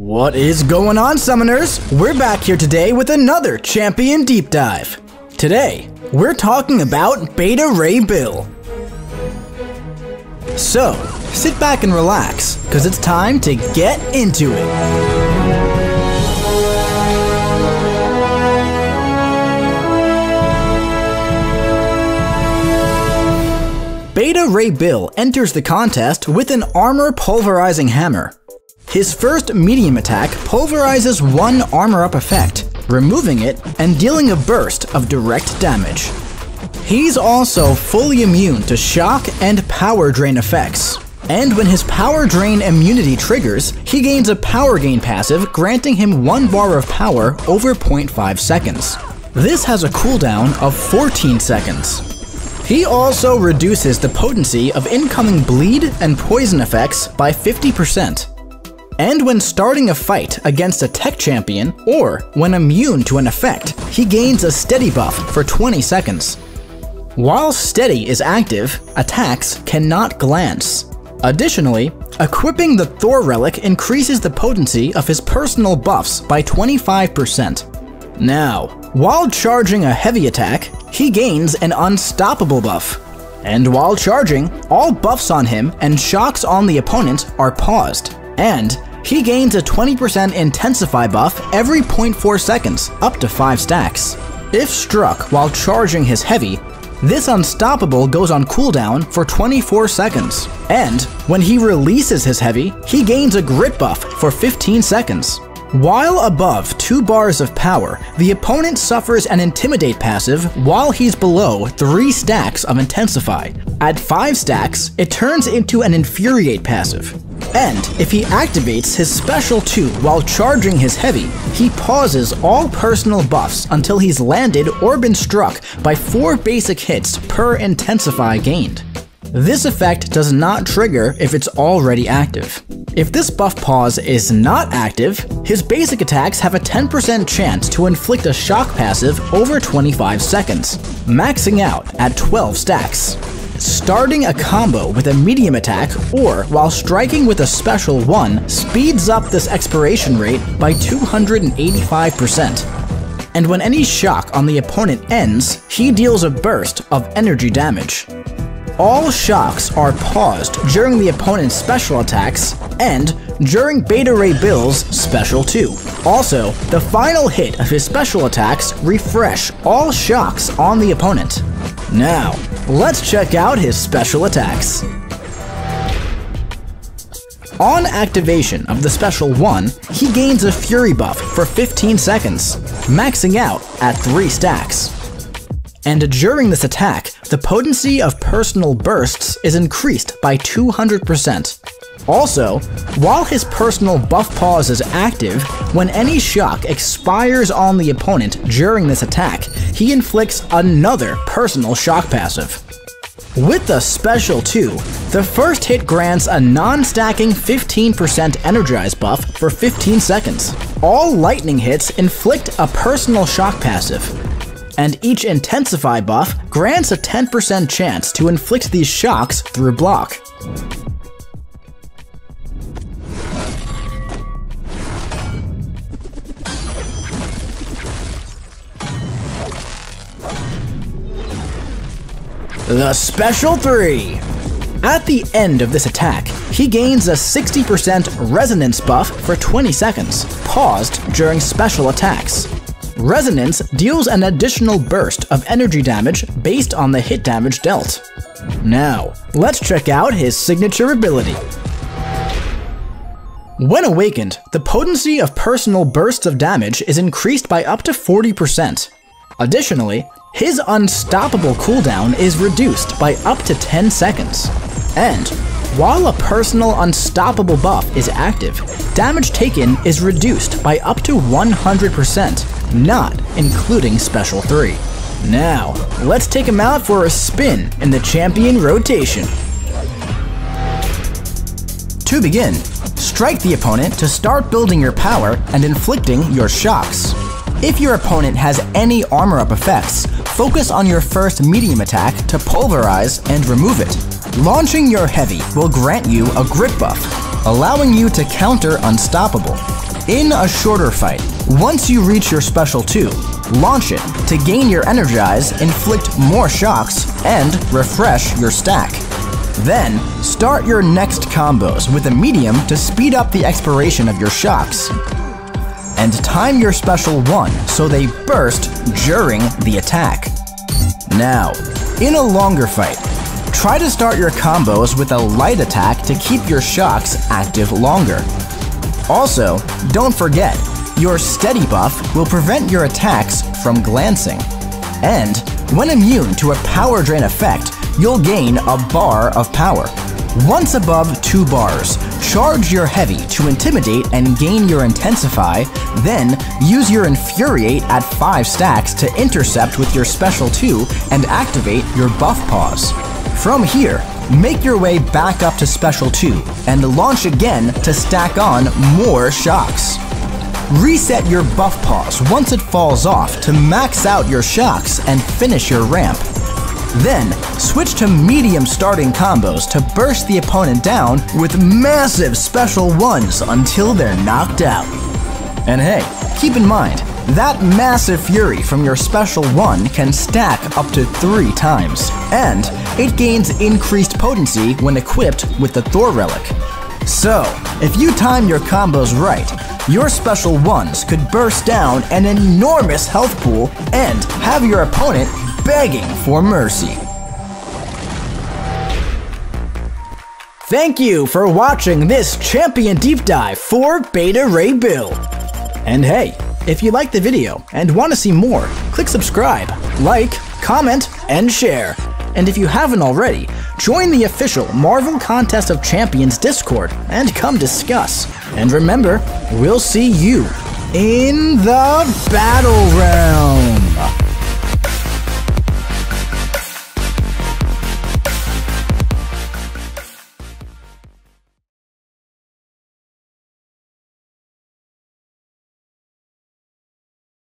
What is going on, Summoners? We're back here today with another Champion Deep Dive. Today, we're talking about Beta Ray Bill. So, sit back and relax, because it's time to get into it. Beta Ray Bill enters the contest with an armor pulverizing hammer. His first medium attack pulverizes one armor up effect, removing it and dealing a burst of direct damage. He's also fully immune to shock and power drain effects, and when his power drain immunity triggers, he gains a power gain passive granting him 1 bar of power over 0.5 seconds. This has a cooldown of 14 seconds. He also reduces the potency of incoming bleed and poison effects by 50%. And when starting a fight against a tech champion or when immune to an effect, he gains a steady buff for 20 seconds. While steady is active, attacks cannot glance. Additionally, equipping the Thor Relic increases the potency of his personal buffs by 25%. Now, while charging a heavy attack, he gains an unstoppable buff. And while charging, all buffs on him and shocks on the opponent are paused. And he gains a 20% intensify buff every 0.4 seconds, up to 5 stacks. If struck while charging his heavy, this unstoppable goes on cooldown for 24 seconds. And when he releases his heavy, he gains a grit buff for 15 seconds. While above 2 bars of power, the opponent suffers an Intimidate passive while he's below 3 stacks of Intensify. At 5 stacks, it turns into an Infuriate passive. And if he activates his Special 2 while charging his heavy, he pauses all personal buffs until he's landed or been struck by 4 basic hits per Intensify gained. This effect does not trigger if it's already active. If this buff pause is not active, his basic attacks have a 10% chance to inflict a shock passive over 25 seconds, maxing out at 12 stacks. Starting a combo with a medium attack or while striking with a special 1 speeds up this expiration rate by 285%. And when any shock on the opponent ends, he deals a burst of energy damage. All shocks are paused during the opponent's special attacks and during Beta Ray Bill's Special 2. Also, the final hit of his special attacks refresh all shocks on the opponent. Now, let's check out his special attacks. On activation of the Special 1, he gains a Fury buff for 15 seconds, maxing out at 3 stacks. And during this attack, the potency of personal bursts is increased by 200%. Also, while his personal buff pause is active, when any shock expires on the opponent during this attack, he inflicts another personal shock passive. With the Special 2, the first hit grants a non-stacking 15% Energize buff for 15 seconds. All lightning hits inflict a personal shock passive, and each Intensify buff grants a 10% chance to inflict these shocks through block. The Special 3! At the end of this attack, he gains a 60% Resonance buff for 20 seconds, paused during special attacks. Resonance deals an additional burst of energy damage based on the hit damage dealt. Now, let's check out his signature ability. When awakened, the potency of personal bursts of damage is increased by up to 40%. Additionally, his unstoppable cooldown is reduced by up to 10 seconds. And while a personal unstoppable buff is active, damage taken is reduced by up to 100%, not including Special 3. Now, let's take him out for a spin in the champion rotation. To begin, strike the opponent to start building your power and inflicting your shocks. If your opponent has any armor up effects, focus on your first medium attack to pulverize and remove it. Launching your heavy will grant you a grit buff, allowing you to counter unstoppable. in a shorter fight. Once you reach your special 2, launch it to gain your Energize, inflict more shocks, and refresh your stack. Then, start your next combos with a medium to speed up the expiration of your shocks. And time your special 1 so they burst during the attack. Now, in a longer fight, try to start your combos with a light attack to keep your shocks active longer. Also, don't forget, your steady buff will prevent your attacks from glancing. And when immune to a power drain effect, you'll gain a bar of power. Once above 2 bars, charge your heavy to intimidate and gain your intensify, then use your infuriate at 5 stacks to intercept with your special 2 and activate your buff pause. From here, make your way back up to special 2 and launch again to stack on more shocks. Reset your buff pause once it falls off to max out your shocks and finish your ramp. Then, switch to medium starting combos to burst the opponent down with massive special 1s until they're knocked out. And hey, keep in mind, that massive fury from your special 1 can stack up to 3 times, and it gains increased potency when equipped with the Thor Relic. So, if you time your combos right, your special 1s could burst down an enormous health pool and have your opponent begging for mercy. Thank you for watching this Champion Deep Dive for Beta Ray Bill. And hey, if you liked the video and want to see more, click subscribe, like, comment, and share. And if you haven't already, join the official Marvel Contest of Champions Discord and come discuss. And remember, we'll see you in the Battle Round!